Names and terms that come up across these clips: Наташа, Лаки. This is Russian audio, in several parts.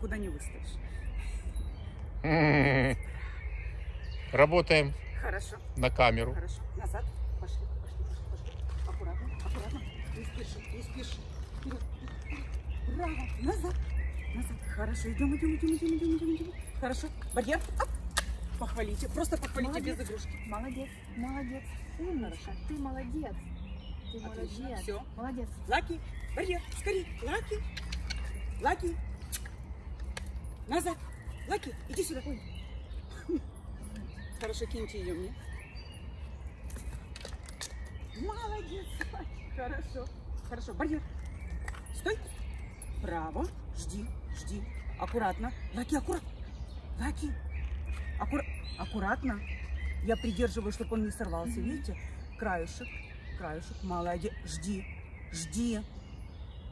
куда не выставишь. Работаем. Хорошо. На камеру. Хорошо. Назад. Пошли, пошли, пошли, пошли. Аккуратно, аккуратно. Не спешим, не спешим. Вперед, вперед. Браво. Назад. Назад. Хорошо. Идем, идем, идем, идем, идем, идем, идем. Хорошо. Барьер. Оп. Похвалите. Просто похвалите молодец. Без игрушки. Молодец. Молодец. Умничка. Ты молодец. Ты отлично. Молодец. Все. Молодец. Лаки. Барьер. Скорей. Лаки. Лаки. Назад. Лаки. Иди сюда. Ой. Хорошо, киньте ее мне. Молодец, Лаки. Хорошо. Хорошо. Барьер. Стой. Браво. Жди. Жди. Аккуратно. Лаки, аккуратно. Лаки. Аккуратно. Я придерживаю, чтобы он не сорвался. Видите? Краешек. Краешек. Молодец. Жди. Жди.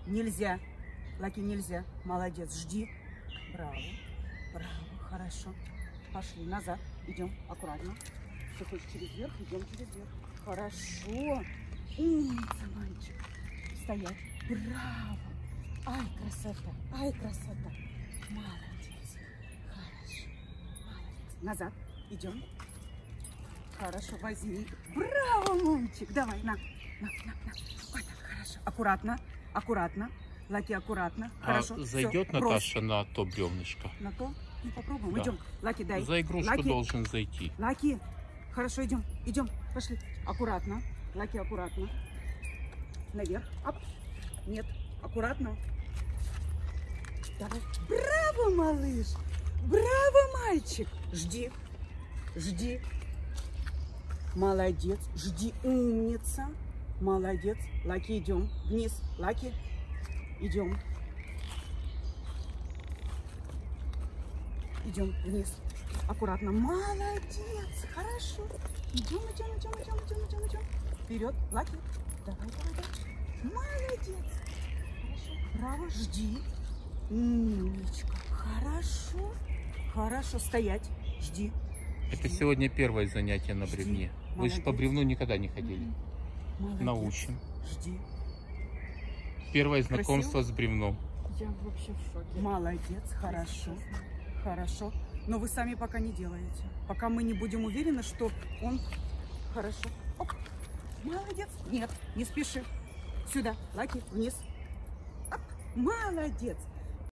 Нельзя. Лаки, нельзя. Молодец. Жди. Браво. Браво. Хорошо. Пошли назад. Идем. Аккуратно. Все хочешь через верх? Идем через верх. Хорошо. Умница, мальчик. Стоять. Браво. Ай, красота. Ай, красота. Молодец. Хорошо. Молодец. Назад. Идем. Хорошо. Возьми. Браво, мальчик. Давай. На. Ой, так, хорошо. Аккуратно. Аккуратно. Лаки, аккуратно. Хорошо. А зайдет все. Наташа на то бревнышко? На то? Ну, попробуем. Да. Идем. Лаки, дай. За игрушку Лаки. Должен зайти. Лаки. Хорошо, идем. Идем. Пошли. Аккуратно. Лаки, аккуратно. Наверх. Оп. Нет. Аккуратно. Давай. Браво, малыш. Браво, мальчик. Жди. Жди. Молодец. Жди. Умница. Молодец. Лаки, идем. Вниз. Лаки. Идем. Идем вниз. Аккуратно. Молодец. Хорошо. Идем, идем, идем, идем, идем, идем, идем. Вперед. Лаки. Давай, давай, давай. Молодец. Хорошо. Браво. Жди. Умничка. Хорошо. Хорошо. Стоять. Жди. Это сегодня первое занятие на бревне. Вы же по бревну никогда не ходили. Молодец. Научим. Жди. Первое знакомство с бревном. Я вообще в шоке. Молодец, хорошо, хорошо. Но вы сами пока не делаете. Пока мы не будем уверены, что он хорошо. Оп. Молодец. Нет, не спеши. Сюда, Лаки, вниз. Оп. Молодец.